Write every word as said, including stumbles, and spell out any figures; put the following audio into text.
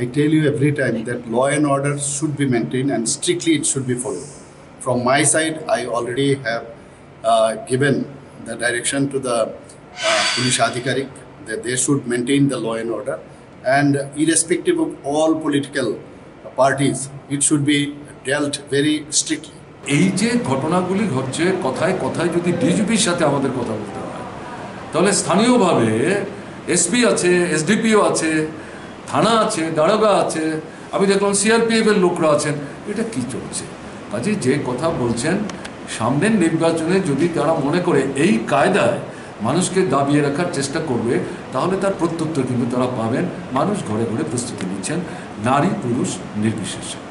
I tell you every time that law and order should be maintained and strictly it should be followed. From my side, I already have uh, given the direction to the uh, police adhikarik that they should maintain the law and order, and irrespective of all political parties, it should be dealt very strictly. এই যে ঘটনাগুলি ঘটছে কথায় কথায় যদি ডিজিপির সাথে আমাদের কথা বলতে হয় তাহলে স্থানীয়ভাবে এসপি আছে, এসডিপিও আছে, থানা আছে, দারোগা আছে, আমি দেখলাম সিআরপিএফ এর লোকরা আছেন। এটা কি চলছে? কাজে যে কথা বলছেন সামনের নির্বাচনে যদি তারা মনে করে এই কায়দায় মানুষকে দাবিয়ে রাখার চেষ্টা করবে তাহলে তার প্রত্যুত্তর কিন্তু তারা পাবেন। মানুষ ঘরে ঘরে প্রস্তুতি নিচ্ছেন, নারী পুরুষ নির্বিশেষে।